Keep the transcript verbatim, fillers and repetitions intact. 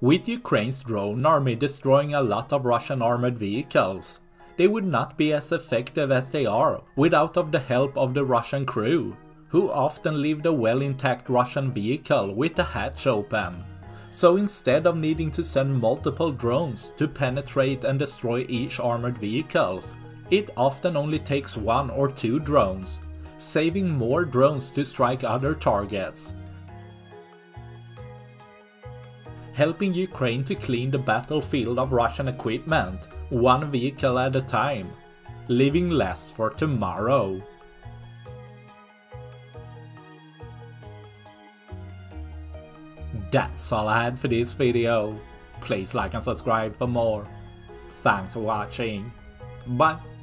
With Ukraine's drone army destroying a lot of Russian armored vehicles, they would not be as effective as they are without of the help of the Russian crew, who often leave the well intact Russian vehicle with the hatch open. So instead of needing to send multiple drones to penetrate and destroy each armored vehicles, it often only takes one or two drones, saving more drones to strike other targets, helping Ukraine to clean the battlefield of Russian equipment, one vehicle at a time, leaving less for tomorrow. That's all I had for this video. Please like and subscribe for more. Thanks for watching. Bye.